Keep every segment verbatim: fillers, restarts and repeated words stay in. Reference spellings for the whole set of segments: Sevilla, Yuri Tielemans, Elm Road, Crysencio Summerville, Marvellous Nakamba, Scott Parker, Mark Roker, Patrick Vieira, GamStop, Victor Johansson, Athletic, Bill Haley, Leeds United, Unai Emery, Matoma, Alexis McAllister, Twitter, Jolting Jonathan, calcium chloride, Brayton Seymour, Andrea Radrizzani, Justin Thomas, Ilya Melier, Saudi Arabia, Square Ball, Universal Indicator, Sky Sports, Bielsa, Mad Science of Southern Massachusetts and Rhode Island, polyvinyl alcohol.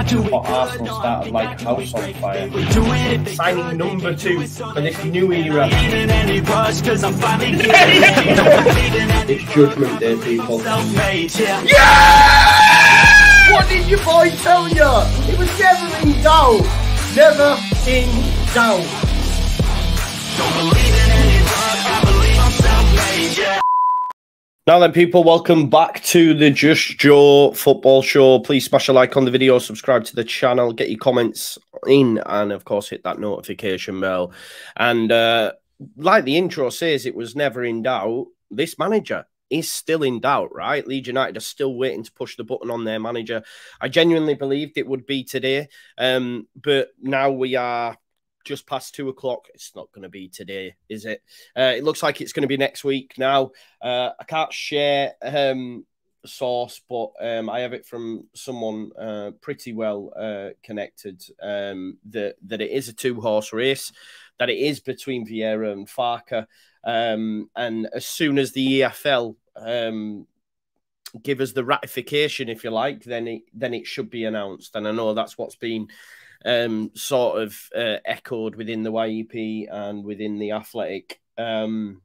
But Arsenal started like house on fire. Signing number two for this new era. It's Judgment Day, people. Yeah! What did your boy tell you? It was never in doubt. Never in doubt. Don't believe in any drug, I believe I'm self-made, yeah. Now then, people, welcome back to the Just Joe football show. Please smash a like on the video, subscribe to the channel, get your comments in, and of course hit that notification bell. And uh, like the intro says, it was never in doubt. This manager is still in doubt, right? Leeds United are still waiting to push the button on their manager. I genuinely believed it would be today, um, but now we are just past two o'clock. It's not going to be today, is it? Uh, it looks like it's going to be next week now. Uh, I can't share um, source, but um, I have it from someone uh, pretty well uh, connected um, that, that it is a two-horse race, that it is between Vieira and Farke. Um, and as soon as the E F L um, give us the ratification, if you like, then it, then it should be announced. And I know that's what's been Um, sort of uh, echoed within the Y E P and within the Athletic. Um,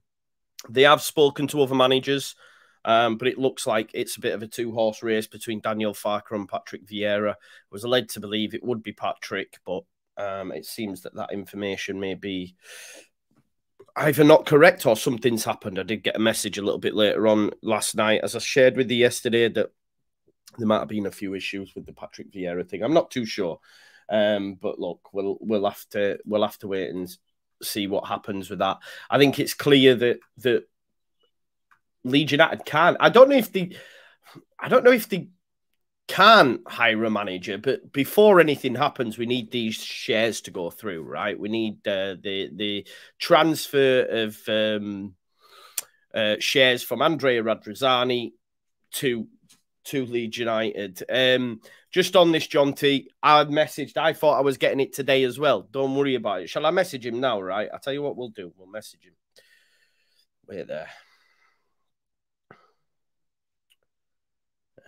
they have spoken to other managers, um, but it looks like it's a bit of a two-horse race between Daniel Farke and Patrick Vieira. I was led to believe it would be Patrick, but um, it seems that that information may be either not correct or something's happened. I did get a message a little bit later on last night, as I shared with you yesterday, that there might have been a few issues with the Patrick Vieira thing. I'm not too sure. Um, but look, we'll we'll have to we'll have to wait and see what happens with that. I think it's clear that that Leeds United can. I don't know if they, I don't know if they can hire a manager. But before anything happens, we need these shares to go through, right? We need uh, the the transfer of um, uh, shares from Andrea Radrizzani to. to Leeds United. Um, just on this, John T, I messaged, I thought I was getting it today as well. Don't worry about it. Shall I message him now, right? I'll tell you what we'll do. We'll message him. Wait there.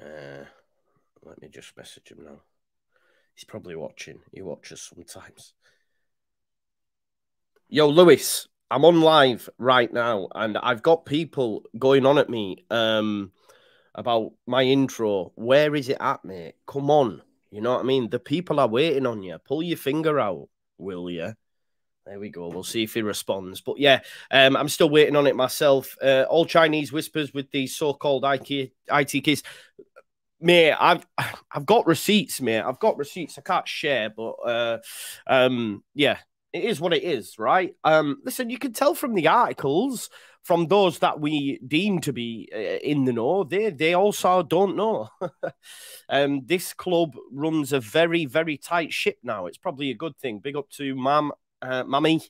Uh, let me just message him now. He's probably watching. He watches sometimes. Yo, Lewis, I'm on live right now, and I've got people going on at me. Um... about my intro. Where is it at, mate? Come on. You know what I mean? The people are waiting on you. Pull your finger out, will you? There we go. We'll see if he responds. But yeah, um, I'm still waiting on it myself. Uh, all Chinese whispers with these so-called I T kids. Mate, I've, I've got receipts, mate. I've got receipts. I can't share, but uh, um, yeah, it is what it is, right? Um, listen, you can tell from the articles, from those that we deem to be in the know, they, they also don't know. um, this club runs a very, very tight ship now. It's probably a good thing. Big up to Mam, uh, Mammy,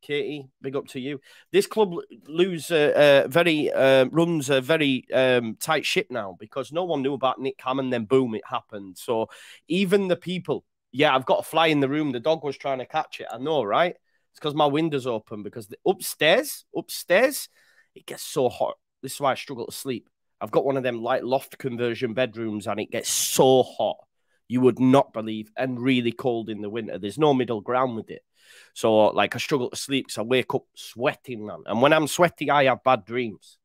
Katie, big up to you. This club lose, uh, uh, very, uh, runs a very um, tight ship now because no one knew about Nick Hammond, then boom, it happened. So even the people, yeah, I've got a fly in the room. The dog was trying to catch it. I know, right? It's because my window's open, because the upstairs, upstairs, it gets so hot. This is why I struggle to sleep. I've got one of them light loft conversion bedrooms and it gets so hot. You would not believe, and really cold in the winter. There's no middle ground with it. So, like, I struggle to sleep because I wake up sweating, man. And when I'm sweaty, I have bad dreams.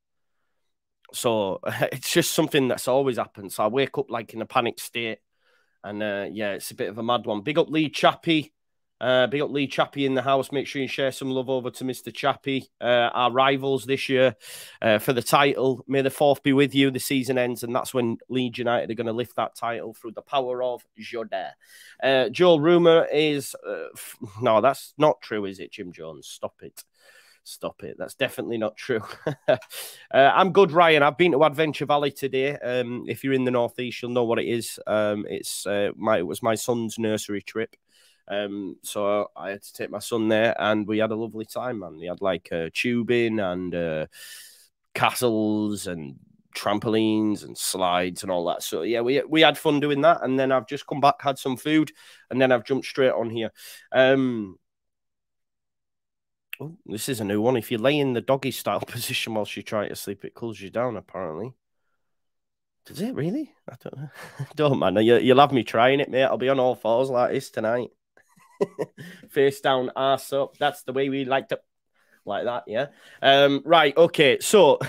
So it's just something that's always happened. So I wake up, like, in a panic state. And, uh, yeah, it's a bit of a mad one. Big up Lee Chappie. Uh, big up Lee Chappie in the house. Make sure you share some love over to Mister Chappie, uh, our rivals this year uh, for the title. May the fourth be with you. The season ends, and that's when Leeds United are going to lift that title through the power of Jodé. Uh, Joel Rumour is... Uh, no, that's not true, is it, Jim Jones? Stop it. Stop it. That's definitely not true. uh, I'm good, Ryan. I've been to Adventure Valley today. Um, if you're in the northeast, you'll know what it is. Um, it's uh, my, it was my son's nursery trip. Um, so I had to take my son there, and we had a lovely time, man. They had like uh, tubing and uh, castles and trampolines and slides and all that. So yeah, we we had fun doing that. And then I've just come back, had some food, and then I've jumped straight on here. Um, oh, this is a new one. If you lay in the doggy style position while you try to sleep, it cools you down. Apparently, Does it really? I don't know. Don't man. You, you'll have me trying it, mate. I'll be on all fours like this tonight. Face down, arse up. That's the way we like to, like that. Yeah. Um, right. Okay. So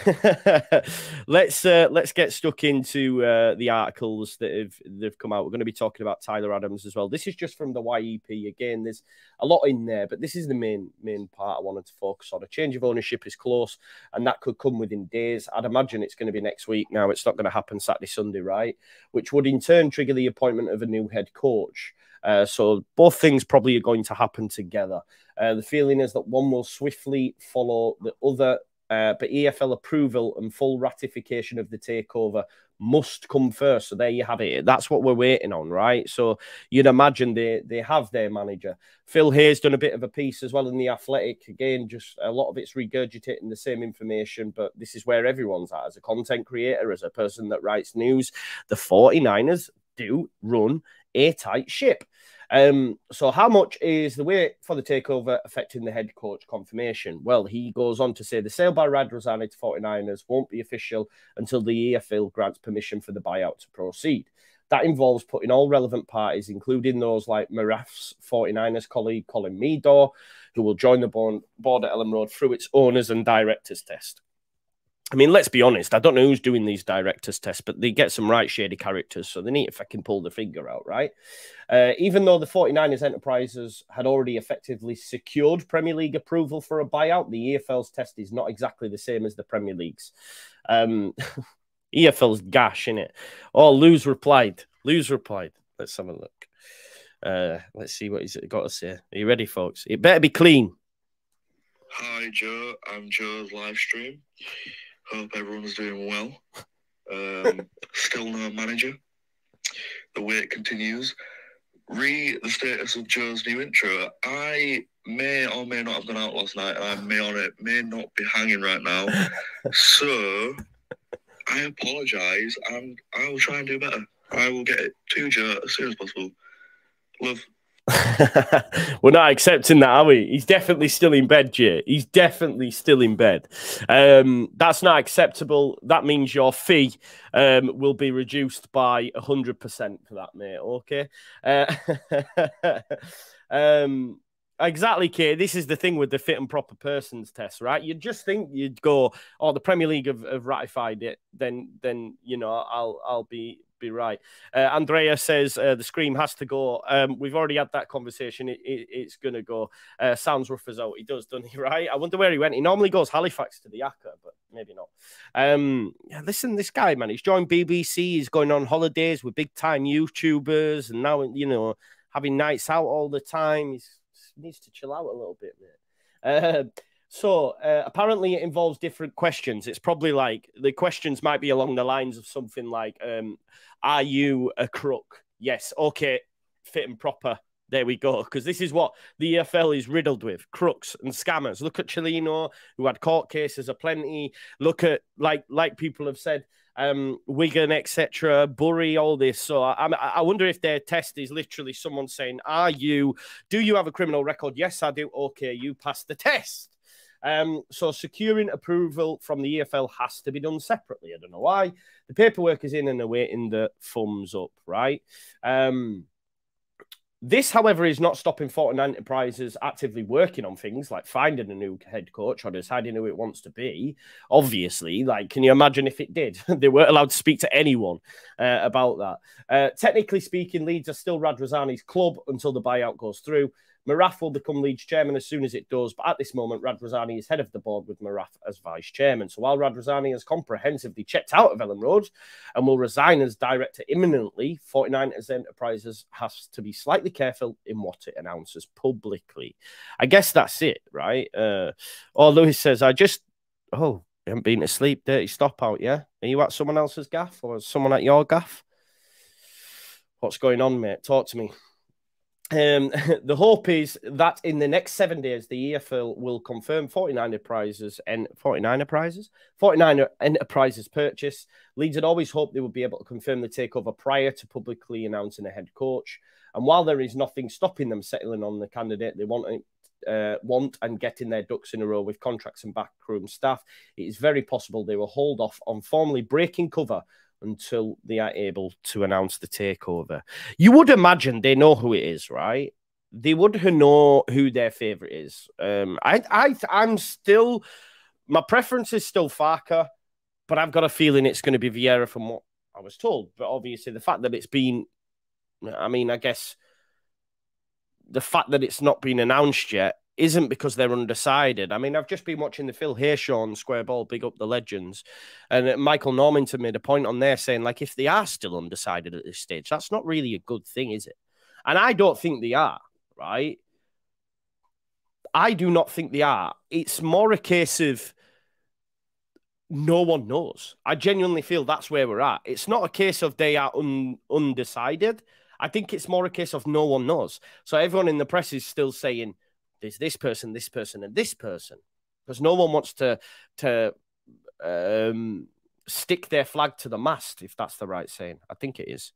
let's uh, let's get stuck into uh, the articles that have they've come out. We're going to be talking about Tyler Adams as well. This is just from the Y E P again. There's a lot in there, but this is the main main part I wanted to focus on. A change of ownership is close, and that could come within days. I'd imagine it's going to be next week. Now it's not going to happen Saturday, Sunday, right? Which would in turn trigger the appointment of a new head coach. Uh, so both things probably are going to happen together. Uh, the feeling is that one will swiftly follow the other, uh, but E F L approval and full ratification of the takeover must come first. So there you have it. That's what we're waiting on, right? So you'd imagine they, they have their manager. Phil Hayes done a bit of a piece as well in The Athletic. Again, just a lot of it's regurgitating the same information, but this is where everyone's at. As a content creator, as a person that writes news, the forty-niners do run airtight ship. Um, so how much is the wait for the takeover affecting the head coach confirmation? Well, he goes on to say the sale by Radrizzani to forty-niners won't be official until the E F L grants permission for the buyout to proceed. That involves putting all relevant parties, including those like Marathe's forty-niners colleague Colin Meador, who will join the board at Elm Road through its owners and directors test. I mean, let's be honest. I don't know who's doing these directors' tests, but they get some right shady characters, so they need to fucking pull the finger out, right? Uh, even though the forty-niners enterprises had already effectively secured Premier League approval for a buyout, the E F L's test is not exactly the same as the Premier League's. Um, E F L's gash, innit? Oh, Lou's replied. Lou's replied. Let's have a look. Uh, let's see what he's got to say. Are you ready, folks? It better be clean. Hi, Joe. I'm Joe's live stream. Hope everyone's doing well. Um, still no manager. The wait continues. Re the status of Joe's new intro. I may or may not have gone out last night. I may or it may not be hanging right now. So I apologise, and I will try and do better. I will get it to Joe as soon as possible. Love. We're not accepting that, are we? He's definitely still in bed, Jay. He's definitely still in bed. Um, that's not acceptable. That means your fee um, will be reduced by one hundred percent for that, mate. Okay. Uh, um, exactly, Kay. This is the thing with the fit and proper persons test, right? You'd just think you'd go, oh, the Premier League have, have ratified it. Then, then you know, I'll, I'll be... be right. Uh, Andrea says uh, the scream has to go. Um, we've already had that conversation. It, it, it's going to go. Uh, sounds rough as out. He does, doesn't he? Right? I wonder where he went. He normally goes Halifax to the Acca, but maybe not. Um, yeah, listen, this guy, man, he's joined B B C. He's going on holidays with big time YouTubers, and now, you know, having nights out all the time. He's, he needs to chill out a little bit, mate. Uh, So uh, apparently it involves different questions. It's probably like the questions might be along the lines of something like, um, are you a crook? Yes. Okay. Fit and proper. There we go. Because this is what the E F L is riddled with, crooks and scammers. Look at Cellino, who had court cases aplenty. Look at, like like people have said, um, Wigan, et cetera, Bury, all this. So I, I wonder if their test is literally someone saying, are you, do you have a criminal record? Yes, I do. Okay, you passed the test. Um, so securing approval from the E F L has to be done separately. I don't know why. The paperwork is in and awaiting the thumbs up, right? Um, this, however, is not stopping forty-nine Enterprises actively working on things like finding a new head coach or deciding who it wants to be. Obviously, like, can you imagine if it did? They weren't allowed to speak to anyone uh, about that. Uh, technically speaking, Leeds are still Radrizzani's club until the buyout goes through. Marathe will become Leeds chairman as soon as it does, but at this moment, Radrizzani is head of the board with Marathe as vice chairman. So while Radrizzani has comprehensively checked out of Elland Road and will resign as director imminently, forty-niners Enterprises has to be slightly careful in what it announces publicly. I guess that's it, right? Uh, oh, Lewis says, I just... Oh, you haven't been asleep, dirty stop out, yeah? Are you at someone else's gaff or is someone at your gaff? What's going on, mate? Talk to me. Um, the hope is that in the next seven days, the E F L will confirm forty-nine Enterprises and forty-nine Enterprises, forty-nine Enterprises purchase. Leeds had always hoped they would be able to confirm the takeover prior to publicly announcing a head coach. And while there is nothing stopping them settling on the candidate they want, uh, want and getting their ducks in a row with contracts and backroom staff, it is very possible they will hold off on formally breaking cover until they are able to announce the takeover. You would imagine they know who it is, right? They would know who their favourite is. Um, I, I, I'm still... My preference is still Farke, but I've got a feeling it's going to be Vieira from what I was told. But obviously the fact that it's been... I mean, I guess the fact that it's not been announced yet isn't because they're undecided. I mean, I've just been watching the Phil Hayes show on Square Ball, Big Up the Legends, and Michael Normington made a point on there saying, like, if they are still undecided at this stage, that's not really a good thing, is it? And I don't think they are, right? I do not think they are. It's more a case of no one knows. I genuinely feel that's where we're at. It's not a case of they are un undecided. I think it's more a case of no one knows. So everyone in the press is still saying, there's this person, this person, and this person, because no one wants to to um, stick their flag to the mast, if that's the right saying. I think it is.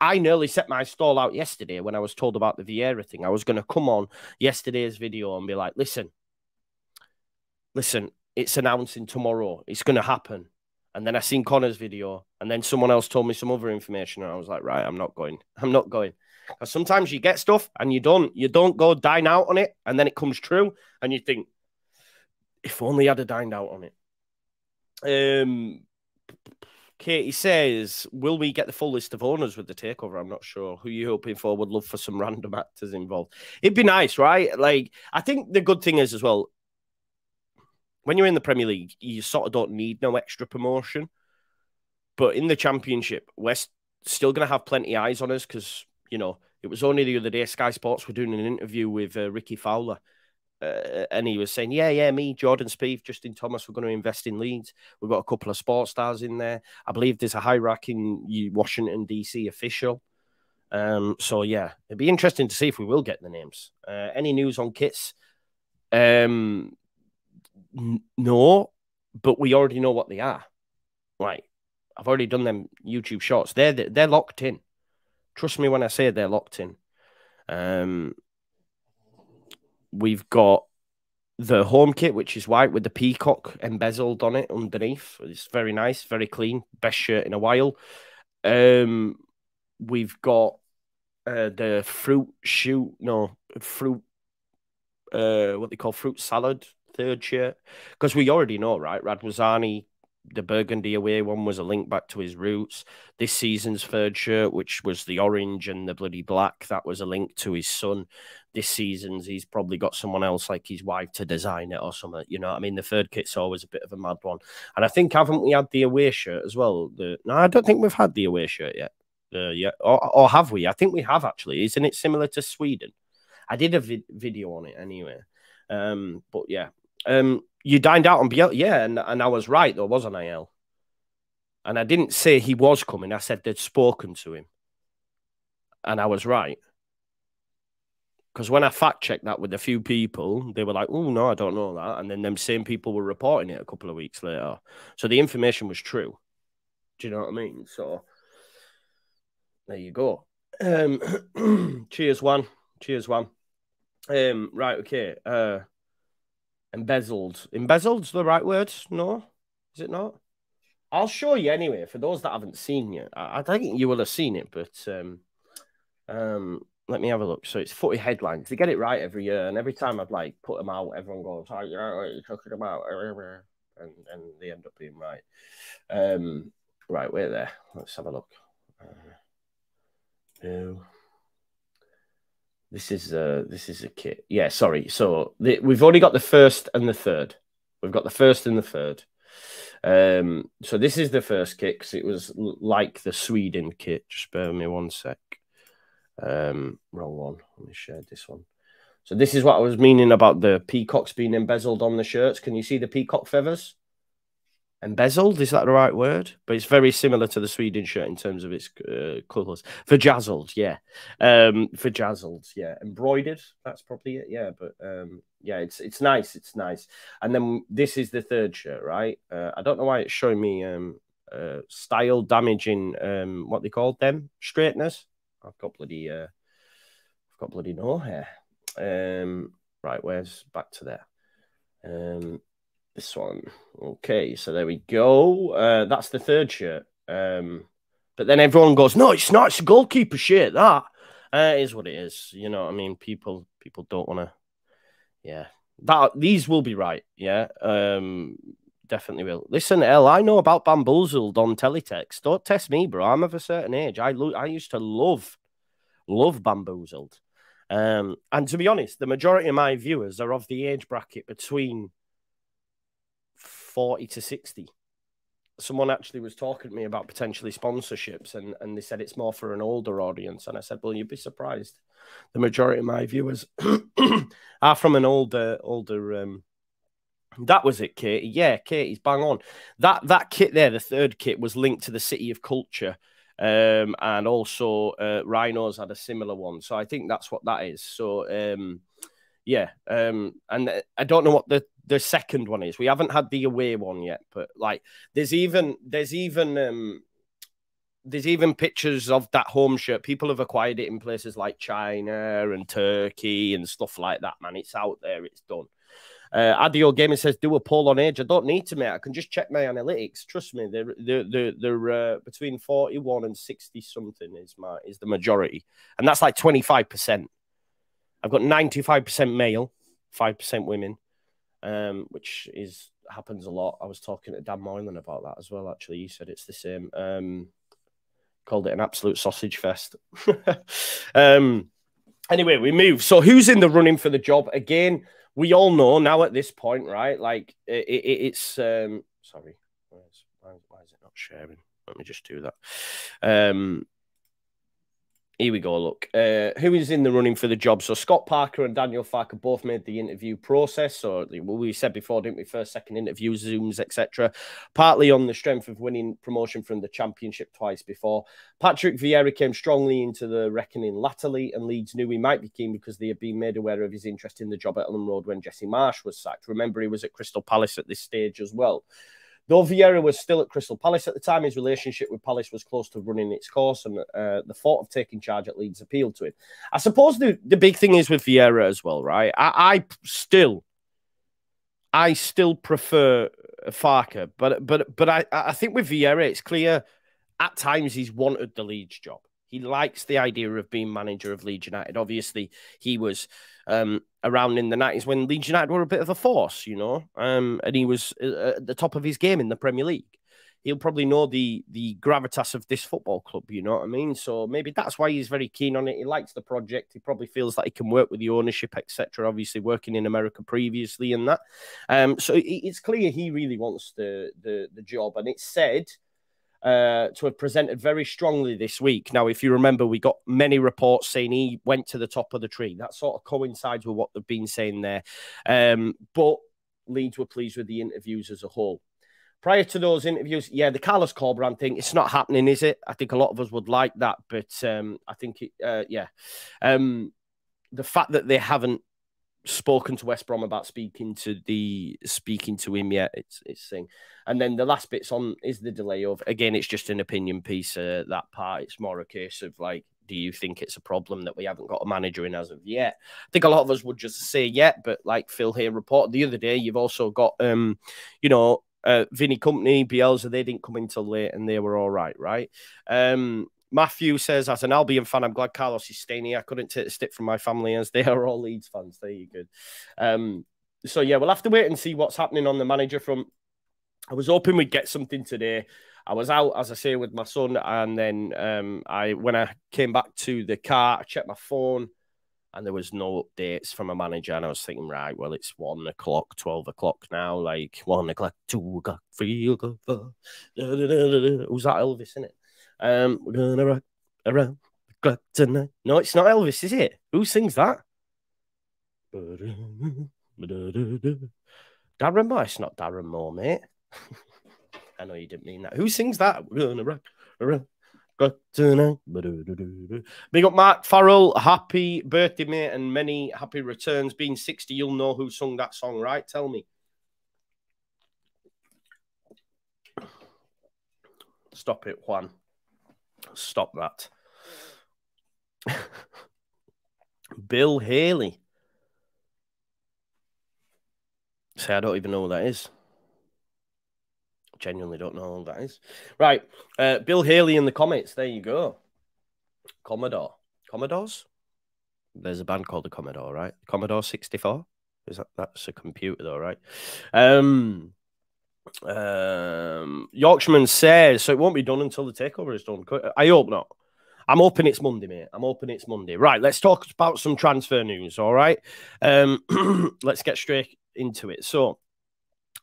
I nearly set my stall out yesterday when I was told about the Vieira thing. I was going to come on yesterday's video and be like, listen, listen, it's announcing tomorrow. It's going to happen. And then I seen Connor's video, and then someone else told me some other information, and I was like, right, I'm not going. I'm not going. Because sometimes you get stuff and you don't, you don't go dine out on it, and then it comes true, and you think, if only I'd have dined out on it. Um, Katie says, will we get the full list of owners with the takeover? I'm not sure. Who are you hoping for? Would love for some random actors involved. It'd be nice, right? Like, I think the good thing is as well, when you're in the Premier League, you sort of don't need no extra promotion. But in the Championship, we're still going to have plenty of eyes on us because, you know, it was only the other day Sky Sports were doing an interview with uh, Ricky Fowler uh, and he was saying, yeah, yeah, me, Jordan Spieth, Justin Thomas, we're going to invest in Leeds. We've got a couple of sports stars in there. I believe there's a high-ranking Washington, D C official. Um, so, yeah, it'd be interesting to see if we will get the names. Uh, any news on kits? Um... No, but we already know what they are. Right. I've already done them YouTube shorts. They're, they're locked in. Trust me when I say they're locked in. Um, we've got the home kit, which is white with the peacock embezzled on it underneath. It's very nice, very clean. Best shirt in a while. Um, we've got uh, the fruit shoot, no, fruit, uh, what they call fruit salad. Third shirt, because we already know, right? Radrizzani, the burgundy away one, was a link back to his roots. This season's third shirt, which was the orange and the bloody black, that was a link to his son. This season's, he's probably got someone else, like his wife, to design it or something. You know what I mean? The third kit's always a bit of a mad one. And I think, haven't we had the away shirt as well? The, no, I don't think we've had the away shirt yet. Uh, yeah, or, or have we? I think we have, actually. Isn't it similar to Sweden? I did a vi video on it anyway. Um, but yeah. Um, you dined out on Biel, yeah, and, and I was right though, wasn't I, El? And I didn't say he was coming. I said they'd spoken to him, and I was right, because when I fact checked that with a few people, they were like, "Oh no, I don't know that," and then them same people were reporting it a couple of weeks later. So the information was true. Do you know what I mean? So there you go. Um, cheers, one. Cheers, one. Um, right, okay. Uh. Embezzled. Embezzled's the right word? No? Is it not? I'll show you anyway, for those that haven't seen it. I, I think you will have seen it, but um, um, let me have a look. So it's footy headlines. They get it right every year, and every time I'd like put them out, everyone goes, oh, you know what you're talking about? And, and they end up being right. Um, right, we're there. Let's have a look. Uh, no. This is a, this is a kit. Yeah, sorry. So the, we've already got the first and the third. We've got the first and the third. Um, so this is the first kit because it was like the Sweden kit. Just bear with me one sec. Um, wrong one. Let me share this one. So this is what I was meaning about the peacocks being embezzled on the shirts. Can you see the peacock feathers? Embezzled, is that the right word? But it's very similar to the Sweden shirt in terms of its uh, colours. Verjazzled, yeah. Um, verjazzled, yeah. Embroidered, that's probably it, yeah. But um, yeah, it's it's nice, it's nice. And then this is the third shirt, right? Uh, I don't know why it's showing me um, uh, style damaging, um, what they called them? Straighteners. I've got bloody, uh, I've got bloody no hair. Um, right, where's back to there? Um, This one. Okay, so there we go. Uh, that's the third shirt. Um, but then everyone goes, no, it's not. It's goalkeeper shit. That uh, is what it is. You know what I mean? People people don't want to. Yeah. That, these will be right. Yeah. Um, definitely will. Listen, L, I know about Bamboozled on Teletext. Don't test me, bro. I'm of a certain age. I, lo I used to love, love Bamboozled. Um, and to be honest, the majority of my viewers are of the age bracket between forty to sixty. Someone actually was talking to me about potentially sponsorships, and, and they said it's more for an older audience. And I said, well, you'd be surprised. The majority of my viewers are from an older, older, um, that was it, Katie. Yeah, Katie's bang on. That, that kit there, the third kit, was linked to the City of Culture. Um, and also uh, Rhinos had a similar one. So I think that's what that is. So, um, yeah. Um, and I don't know what the, the second one is. We haven't had the away one yet, but like there's even, there's even, um, there's even pictures of that home shirt. People have acquired it in places like China and Turkey and stuff like that, man. It's out there. It's done. Uh, Adio Gaming says, do a poll on age. I don't need to, mate. I can just check my analytics. Trust me, they're, they're, they're, they're uh, between forty-one and sixty-something is my is the majority. And that's like twenty-five percent. I've got ninety-five percent male, five percent women, um, which is happens a lot. I was talking to Dan Moylan about that as well, actually. He said it's the same. Um, called it an absolute sausage fest. um, anyway, we move. So who's in the running for the job? Again, we all know now at this point, right? Like it, it, it's um, sorry, why is, why is it not sharing? Let me just do that. Um, here we go. Look, uh, who is in the running for the job? So Scott Parker and Daniel Farke both made the interview process. So we said before, didn't we? First, second interview, Zooms, et cetera. Partly on the strength of winning promotion from the Championship twice before. Patrick Vieira came strongly into the reckoning latterly, and Leeds knew he might be keen because they had been made aware of his interest in the job at Elm Road when Jesse Marsh was sacked. Remember, he was at Crystal Palace at this stage as well. Though Vieira was still at Crystal Palace at the time, his relationship with Palace was close to running its course, and uh, the thought of taking charge at Leeds appealed to him. I suppose the, the big thing is with Vieira as well, right? I, I still, I still prefer Farke, but but but I I think with Vieira, it's clear at times he's wanted the Leeds job. He likes the idea of being manager of Leeds United. Obviously, he was um, around in the nineties when Leeds United were a bit of a force, you know, um, and he was at the top of his game in the Premier League. He'll probably know the the gravitas of this football club, you know what I mean? So maybe that's why he's very keen on it. He likes the project. He probably feels like he can work with the ownership, et cetera. Obviously, working in America previously and that. Um, so it, it's clear he really wants the the, the job, and it's said Uh, to have presented very strongly this week. Now, if you remember, we got many reports saying he went to the top of the tree. That sort of coincides with what they've been saying there. Um, but Leeds were pleased with the interviews as a whole. Prior to those interviews, yeah, the Carlos Corbrand thing, it's not happening, is it? I think a lot of us would like that, but um, I think, it, uh, yeah. Um, the fact that they haven't spoken to West Brom about speaking to the speaking to him yet, it's it's thing. And then the last bit's on is the delay of, again, it's just an opinion piece, uh, that part. It's more a case of like, do you think it's a problem that we haven't got a manager in as of yet? I think a lot of us would just say yet, but like Phil Hayes reported the other day, you've also got um you know uh Vinny Company, Bielsa, they didn't come in till late and they were all right, right? um Matthew says, as an Albion fan, I'm glad Carlos is staying here. I couldn't take a stick from my family as they are all Leeds fans. There you go. Um, so, yeah, we'll have to wait and see what's happening on the manager front. I was hoping we'd get something today. I was out, as I say, with my son. And then um, I, when I came back to the car, I checked my phone and there was no updates from a manager. And I was thinking, right, well, it's one o'clock, twelve o'clock now. Like, one o'clock, two o'clock, three o'clock. Who's that Elvis, innit? Um, we're gonna rock around the clock tonight. No, it's not Elvis, is it? Who sings that? Darren Moore. It's not Darren Moore, mate. I know you didn't mean that. Who sings that? We're gonna rock around the clock tonight. Big up Mark Farrell. Happy birthday, mate, and many happy returns. Being sixty, you'll know who sung that song, right? Tell me. Stop it, Juan. Stop that. Bill Haley. Say, I don't even know who that is. genuinely don't know who that is. Right. Uh, Bill Haley in the comments. There you go. Commodore. Commodores? There's a band called the Commodore, right? Commodore sixty-four? Is that, that's a computer, though, right? Um... Um, Yorkshireman says, so it won't be done until the takeover is done. I hope not. I'm hoping it's Monday, mate. I'm hoping it's Monday. Right, let's talk about some transfer news, all right? Um, let's get straight into it. So,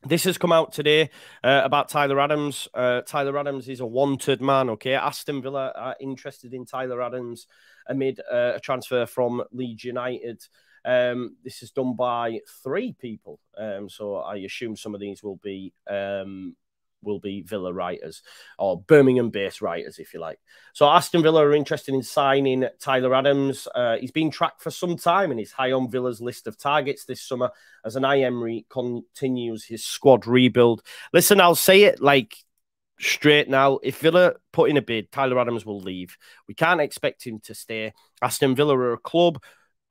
this has come out today uh, about Tyler Adams. Uh, Tyler Adams is a wanted man, okay? Aston Villa are interested in Tyler Adams amid uh, a transfer from Leeds United. Um, this is done by three people, um, so I assume some of these will be um, will be Villa writers or Birmingham-based writers, if you like. So Aston Villa are interested in signing Tyler Adams. Uh, he's been tracked for some time and he's high on Villa's list of targets this summer as Unai Emery continues his squad rebuild. Listen, I'll say it like straight now. If Villa put in a bid, Tyler Adams will leave. We can't expect him to stay. Aston Villa are a club,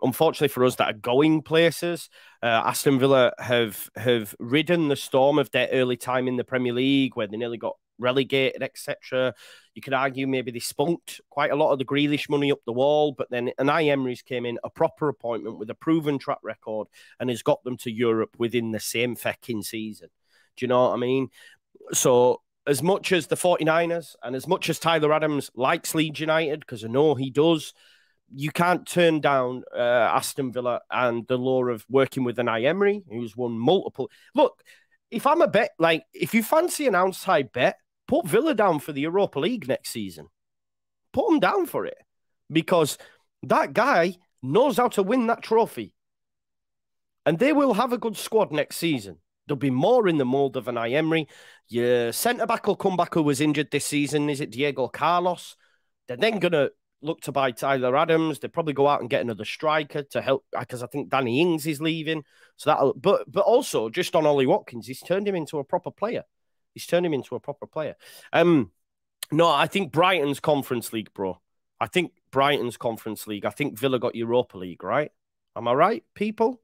unfortunately for us, that are going places. Uh, Aston Villa have have ridden the storm of their early time in the Premier League, where they nearly got relegated, et cetera. You could argue maybe they spunked quite a lot of the Grealish money up the wall, but then Unai Emery's came in, a proper appointment with a proven track record, and has got them to Europe within the same fecking season. Do you know what I mean? So, as much as the forty-niners and as much as Tyler Adams likes Leeds United, because I know he does, you can't turn down uh, Aston Villa and the lure of working with Unai Emery, who's won multiple. Look, if I'm a bet, like, if you fancy an outside bet, put Villa down for the Europa League next season. Put them down for it, because that guy knows how to win that trophy. And they will have a good squad next season. There'll be more in the mould of Unai Emery. Your centre-back will come back who was injured this season. Is it Diego Carlos? They're then going to look to buy Tyler Adams. They'd probably go out and get another striker to help, because I think Danny Ings is leaving. So that'll, but but also just on Ollie Watkins, he's turned him into a proper player. He's turned him into a proper player. Um, no, I think Brighton's Conference League, bro. I think Brighton's Conference League. I think Villa got Europa League, right? Am I right, people?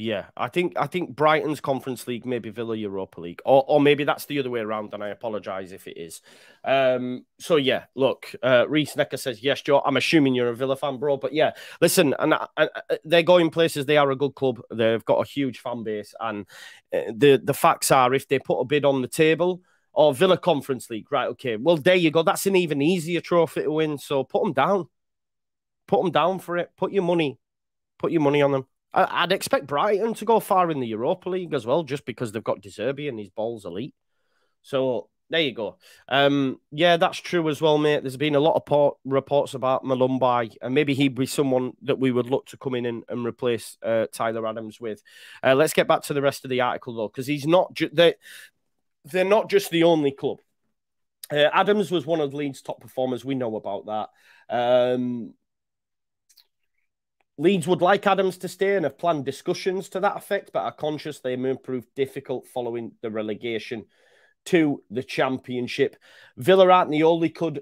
Yeah, I think I think Brighton's Conference League, maybe Villa Europa League, or or maybe that's the other way around, and I apologise if it is. Um, so yeah, look, uh, Reese Necker says yes, Joe. I'm assuming you're a Villa fan, bro. But yeah, listen, and, and they're going places. They are a good club. They've got a huge fan base, and the the facts are, if they put a bid on the table, or Villa Conference League, right? Okay, well there you go. That's an even easier trophy to win. So put them down, put them down for it. Put your money, put your money on them. I'd expect Brighton to go far in the Europa League as well, just because they've got De Zerbi and his ball's elite. So there you go. Um, yeah, that's true as well, mate. There's been a lot of reports about Malumbai, and maybe he'd be someone that we would look to come in and, and replace uh, Tyler Adams with. Uh, let's get back to the rest of the article, though, because he's not ju they're, they're not just the only club. Uh, Adams was one of Leeds' top performers. We know about that. Um Leeds would like Adams to stay and have planned discussions to that effect, but are conscious they may prove difficult following the relegation to the Championship. Villa aren't the only club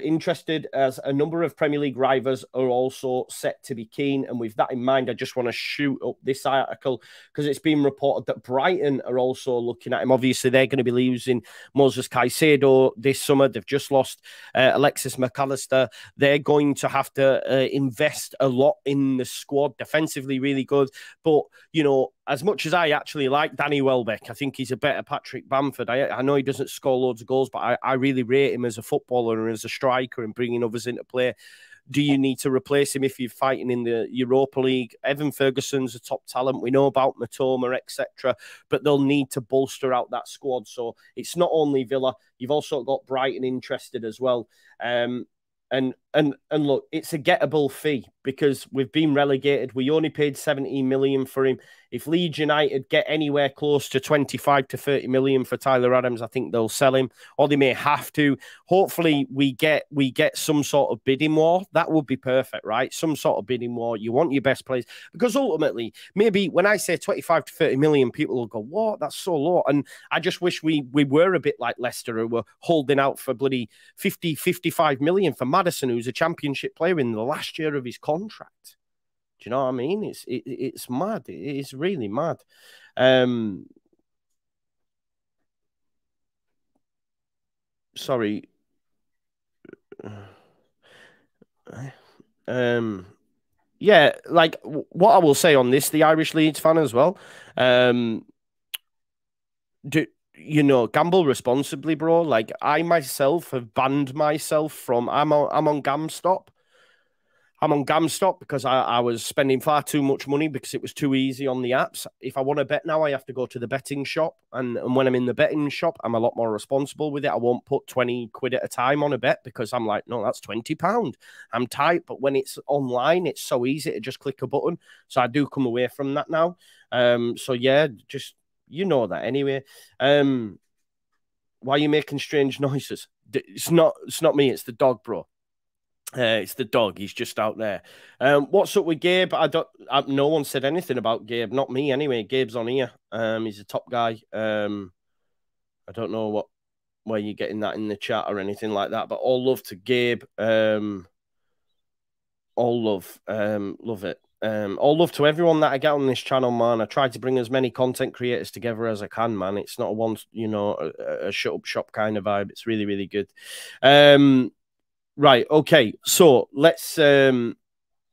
interested, as a number of Premier League rivals are also set to be keen. And with that in mind, I just want to shoot up this article, because it's been reported that Brighton are also looking at him. Obviously, they're going to be losing Moses Caicedo this summer. They've just lost uh, Alexis McAllister. They're going to have to uh, invest a lot in the squad. Defensively, really good. But, you know, as much as I actually like Danny Welbeck, I think he's a better Patrick Bamford. I, I know he doesn't score loads of goals, but I, I really rate him as a footballer and as a striker and bringing others into play. Do you need to replace him if you're fighting in the Europa League? Evan Ferguson's a top talent. We know about Matoma, et cetera. But they'll need to bolster out that squad. So it's not only Villa. You've also got Brighton interested as well. Um, And and and look, it's a gettable fee, because we've been relegated. We only paid seventeen million for him. If Leeds United get anywhere close to twenty-five to thirty million for Tyler Adams, I think they'll sell him, or they may have to. Hopefully, we get we get some sort of bidding war. That would be perfect, right? Some sort of bidding war. You want your best players, because ultimately, maybe when I say twenty-five to thirty million, people will go, "What? That's so low." And I just wish we we were a bit like Leicester, who were holding out for bloody fifty, fifty-five million for Maddison, who's a Championship player in the last year of his contract. Do you know what I mean? It's it, it's mad. It's really mad. Um, sorry. Um, yeah, like what I will say on this, the Irish Leeds fan as well. Um, do you know, gamble responsibly, bro. Like I myself have banned myself from. I'm on, I'm on GamStop. I'm on GamStop because I, I was spending far too much money because it was too easy on the apps. If I want to bet now, I have to go to the betting shop. And, and when I'm in the betting shop, I'm a lot more responsible with it. I won't put twenty quid at a time on a bet because I'm like, no, that's twenty pound. I'm tight. But when it's online, it's so easy to just click a button. So I do come away from that now. Um, so, yeah, just, you know that anyway. Um, why are you making strange noises? It's not, it's not me. It's the dog, bro. Uh, it's the dog. He's just out there. Um, what's up with Gabe? I don't. I, no one said anything about Gabe. Not me, anyway. Gabe's on here. Um, he's a top guy. Um, I don't know what where you're getting that in the chat or anything like that. But all love to Gabe. Um, all love. Um, love it. Um, all love to everyone that I get on this channel, man. I try to bring as many content creators together as I can, man. It's not a one, you know, a, a shut up shop kind of vibe. It's really, really good. Um. Right, okay, so let's um,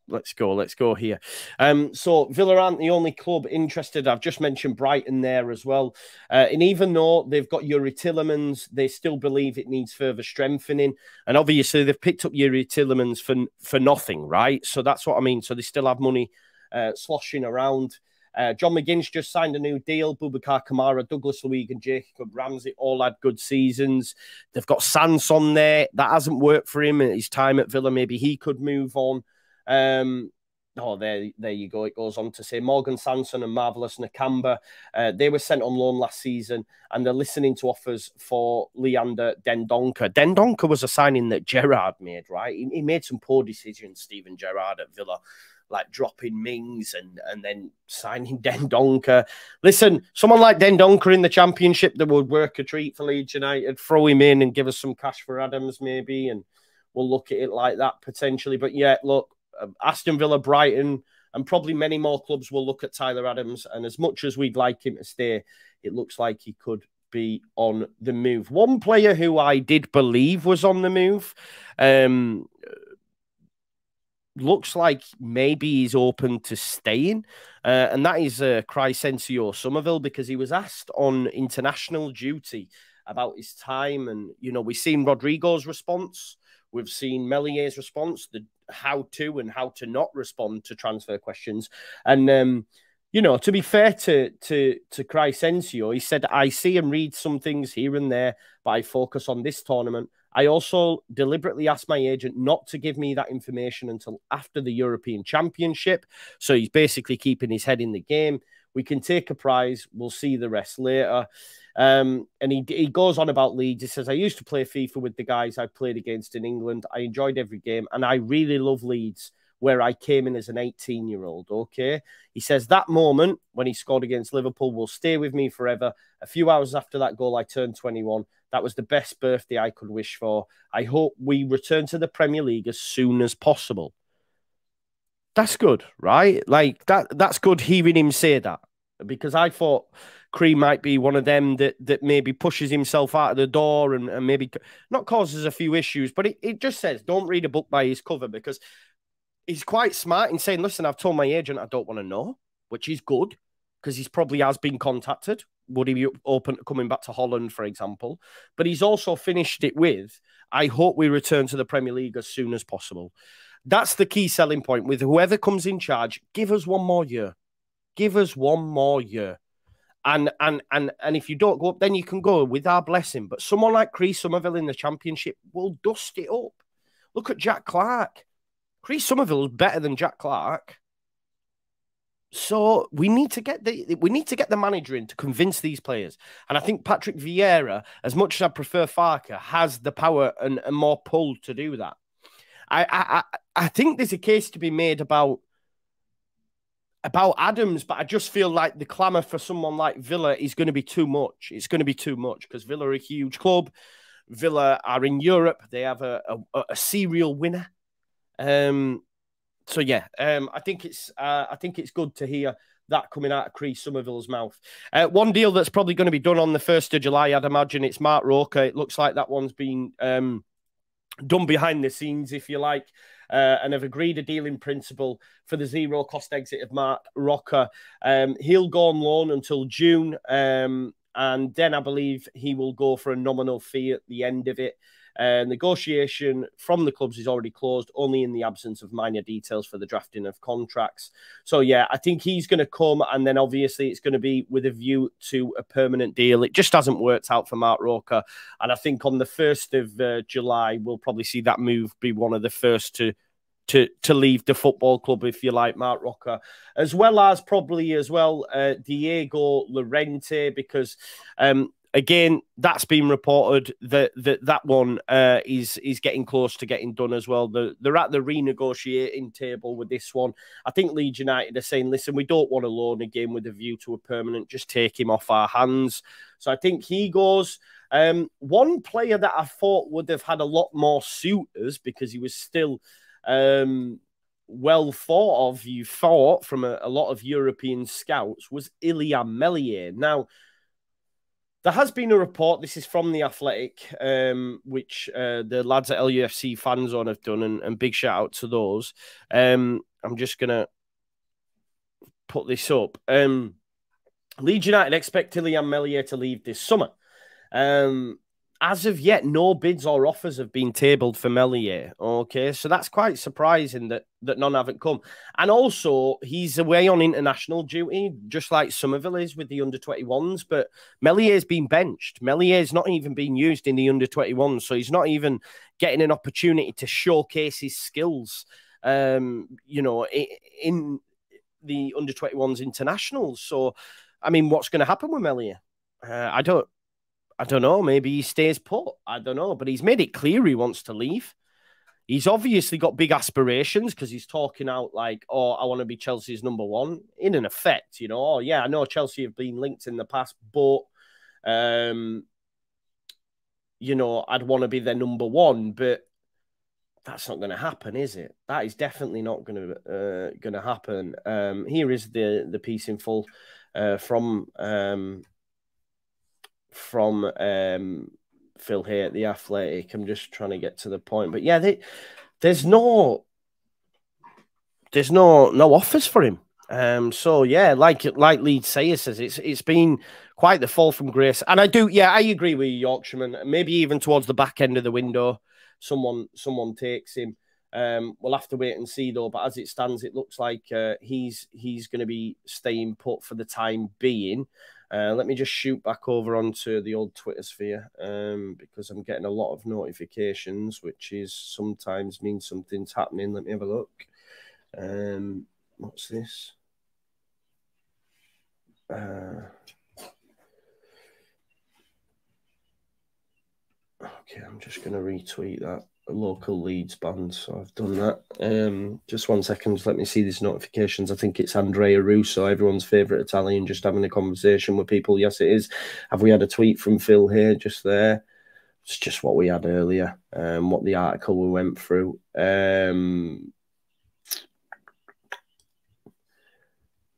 let's go, let's go here. Um, so Villa aren't the only club interested. I've just mentioned Brighton there as well. Uh, and even though they've got Yuri Tielemans, they still believe it needs further strengthening. And obviously they've picked up Yuri Tielemans for, for nothing, right? So that's what I mean. So they still have money uh, sloshing around. Uh, John McGinn's just signed a new deal. Boubacar Kamara, Douglas Luiz and Jacob Ramsey all had good seasons. They've got Sanson there. That hasn't worked for him. His time at Villa, maybe he could move on. Um, oh, there, there you go. It goes on to say Morgan Sanson and Marvellous Nakamba. Uh, they were sent on loan last season and they're listening to offers for Leander Dendoncker. Dendoncker was a signing that Gerrard made, right? He, he made some poor decisions, Steven Gerrard, at Villa. Like dropping Mings and, and then signing Dendoncker. Listen, someone like Dendoncker in the Championship that would work a treat for Leeds United. Throw him in and give us some cash for Adams maybe, and we'll look at it like that potentially. But yeah, look, Aston Villa, Brighton, and probably many more clubs will look at Tyler Adams. And as much as we'd like him to stay, it looks like he could be on the move. One player who I did believe was on the move, um... looks like maybe he's open to staying, uh, and that is uh, Crysencio Summerville, because he was asked on international duty about his time, and you know we've seen Rodrigo's response, we've seen Melier's response, the how to and how to not respond to transfer questions, and um, you know to be fair to to to Crysencio, he said, "I see and read some things here and there, but I focus on this tournament. I also deliberately asked my agent not to give me that information until after the European Championship." So he's basically keeping his head in the game. We can take a prize. We'll see the rest later. Um, and he, he goes on about Leeds. He says, "I used to play FIFA with the guys I played against in England. I enjoyed every game, and I really love Leeds, where I came in as an eighteen-year-old, okay?" He says, "That moment when he scored against Liverpool will stay with me forever. A few hours after that goal, I turned twenty-one. That was the best birthday I could wish for. I hope we return to the Premier League as soon as possible." That's good, right? Like, that. that's good hearing him say that, because I thought Cree might be one of them that that maybe pushes himself out of the door and, and maybe not causes a few issues, but it, it just says, don't read a book by his cover, because... he's quite smart in saying, listen, I've told my agent I don't want to know, which is good, because he's probably has been contacted. Would he be open to coming back to Holland, for example? But he's also finished it with, I hope we return to the Premier League as soon as possible. That's the key selling point with whoever comes in charge. Give us one more year. Give us one more year. And and and and if you don't go up, then you can go with our blessing. But someone like Cree Somerville in the Championship will dust it up. Look at Jack Clark. Cree Somerville is better than Jack Clark, so we need to get the we need to get the manager in to convince these players. And I think Patrick Vieira, as much as I prefer Farke, has the power and, and more pull to do that. I, I I I think there's a case to be made about about Adams, but I just feel like the clamour for someone like Villa is going to be too much. It's going to be too much because Villa are a huge club. Villa are in Europe. They have a a, a serial winner. Um, so yeah, um, I think it's uh, I think it's good to hear that coming out of Cree Somerville's mouth. Uh, one deal that's probably going to be done on the first of July, I'd imagine, it's Mark Roker. It looks like that one's been um, done behind the scenes, if you like, uh, and have agreed a deal in principle for the zero-cost exit of Mark Roker. Um, he'll go on loan until June, um, and then I believe he will go for a nominal fee at the end of it. Uh, negotiation from the clubs is already closed, only in the absence of minor details for the drafting of contracts. So, yeah, I think he's going to come, and then obviously it's going to be with a view to a permanent deal. It just hasn't worked out for Mark Roker, and I think on the first of July, we'll probably see that move be one of the first to To, to leave the football club, if you like, Mark Rocker, as well as probably as well uh, Diego Llorente, because um, again, that's been reported that that, that one uh, is is getting close to getting done as well. They're, they're at the renegotiating table with this one. I think Leeds United are saying, listen, we don't want to loan again with a view to a permanent, just take him off our hands. So I think he goes. Um, one player that I thought would have had a lot more suitors, because he was still Um, well thought of, you thought, from a, a lot of European scouts, was Ilya Melier. Now, there has been a report, this is from The Athletic, um, which uh, the lads at L U F C Fan Zone have done, and, and big shout out to those. Um, I'm just going to put this up. Um, Leeds United expect Ilya Melier to leave this summer. Um As of yet, no bids or offers have been tabled for Melier. Okay, so that's quite surprising that, that none haven't come. And also, he's away on international duty, just like Somerville is with the under twenty-ones, but Melier's been benched. Melier's not even been used in the under twenty-ones, so he's not even getting an opportunity to showcase his skills, um, you know, in the under twenty-ones internationals. So, I mean, what's going to happen with Melier? Uh, I don't... I don't know, maybe he stays put. I don't know, but he's made it clear he wants to leave. He's obviously got big aspirations, because he's talking out like, oh, I want to be Chelsea's number one, in an effect, you know. Oh, yeah, I know Chelsea have been linked in the past, but, um, you know, I'd want to be their number one, but that's not going to happen, is it? That is definitely not going to uh, going to happen. Um, here is the, the piece in full uh, from... Um, from um, Phil Hayes at The Athletic. I'm just trying to get to the point. But, yeah, they, there's no there's no no offers for him. Um, so, yeah, like like Leeds Sayer says, it's it's been quite the fall from grace. And I do, yeah, I agree with you, Yorkshireman. Maybe even towards the back end of the window, someone someone takes him. Um, we'll have to wait and see, though. But as it stands, it looks like uh, he's, he's going to be staying put for the time being. Uh, let me just shoot back over onto the old Twitter sphere, um, because I'm getting a lot of notifications, which is sometimes means something's happening. Let me have a look. Um, what's this? Uh, okay, I'm just going to retweet that. A local Leeds band, so I've done that. Um, just one second, let me see these notifications. I think it's Andrea Russo, everyone's favourite Italian, just having a conversation with people. Yes, it is. Have we had a tweet from Phil here just there? It's just what we had earlier, um, what the article we went through. Um,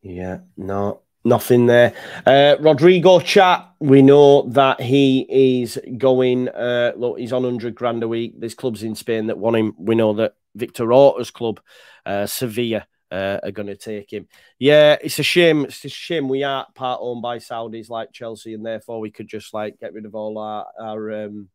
yeah, no, nothing there. Uh, Rodrigo Chat, we know that he is going, uh, look, he's on one hundred grand a week. There's clubs in Spain that want him. We know that Victor Orta's club, uh, Sevilla, uh, are going to take him. Yeah, it's a shame. It's a shame we are part owned by Saudis like Chelsea, and therefore we could just like get rid of all our, our, um,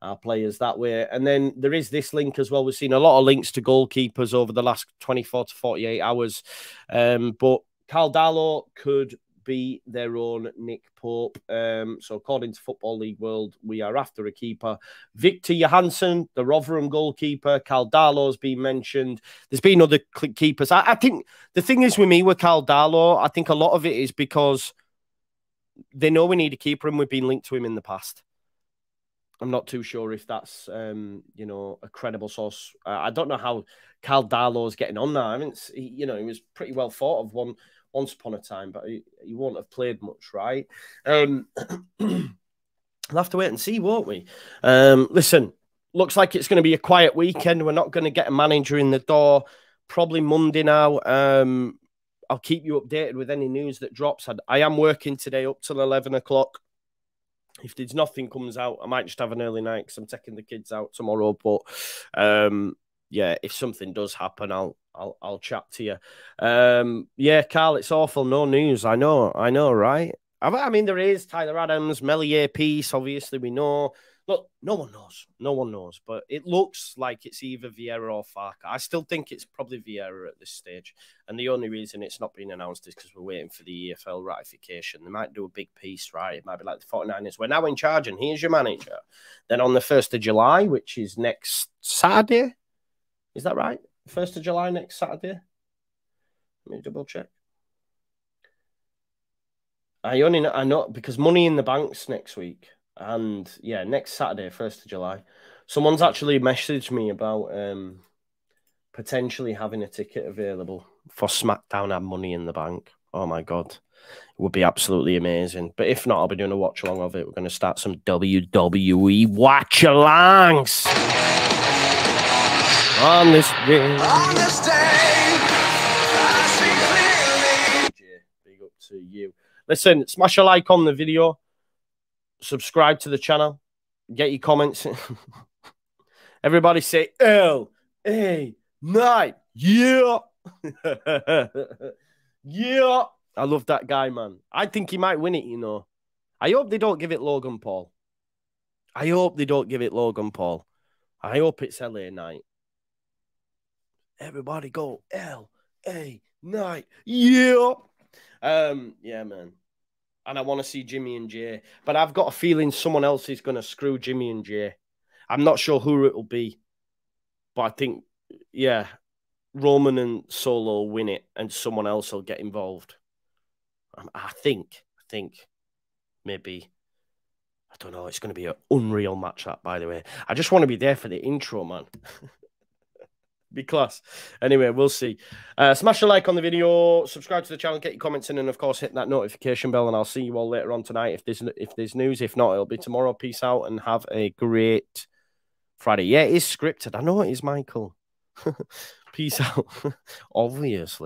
our players that way. And then there is this link as well. We've seen a lot of links to goalkeepers over the last twenty-four to forty-eight hours, um, but Caldalo could be their own Nick Pope. Um, so according to Football League World, we are after a keeper. Victor Johansson, the Rotherham goalkeeper. Caldalo's been mentioned. There's been other keepers. I, I think the thing is with me with Caldalo, I think a lot of it is because they know we need a keeper and we've been linked to him in the past. I'm not too sure if that's, um, you know, a credible source. Uh, I don't know how Caldalo's getting on now. I mean, it's, you know, he was pretty well thought of one once upon a time, but he, he won't have played much, right? Um, we'll have to wait and see, won't we? Um, listen, looks like it's going to be a quiet weekend. We're not going to get a manager in the door. Probably Monday now. Um, I'll keep you updated with any news that drops. I, I am working today up till eleven o'clock. If there's nothing comes out, I might just have an early night because I'm taking the kids out tomorrow. But um, yeah, if something does happen, I'll I'll I'll chat to you. Um, yeah, Carl, it's awful. No news. I know. I know, right? I, I mean, there is Tyler Adams, Melier Peace. Obviously, we know. Look, no one knows. No one knows. But it looks like it's either Vieira or Farke. I still think it's probably Vieira at this stage. And the only reason it's not been announced is because we're waiting for the E F L ratification. They might do a big piece, right? It might be like the forty-niners. We're now in charge and here's your manager. Then on the first of July, which is next Saturday. Is that right? first of July next Saturday? Let me double check. I only know, I know because Money in the Bank's next week. And yeah, next Saturday, first of July, someone's actually messaged me about um, potentially having a ticket available for SmackDown and Money in the Bank. Oh my God, it would be absolutely amazing. But if not, I'll be doing a watch along of it. We're going to start some W W E watch alongs on this day. On this day, I see clearly. Big up to you. Listen, smash a like on the video. Subscribe to the channel. Get your comments. Everybody say L A nine. Yeah. Yeah. I love that guy, man. I think he might win it, you know. I hope they don't give it Logan Paul. I hope they don't give it Logan Paul. I hope it's L A nine. Everybody go L A nine. Yeah. Um, yeah, man. And I want to see Jimmy and Jay. But I've got a feeling someone else is going to screw Jimmy and Jay. I'm not sure who it will be. But I think, yeah, Roman and Solo win it and someone else will get involved. I think, I think maybe, I don't know. It's going to be an unreal match, that, by the way. I just want to be there for the intro, man. Be class. Anyway, we'll see. Uh, smash a like on the video, subscribe to the channel, get your comments in, and of course hit that notification bell. And I'll see you all later on tonight. If there's if there's news, if not, it'll be tomorrow. Peace out and have a great Friday. Yeah, it is scripted. I know it is, Michael. Peace out. Obviously.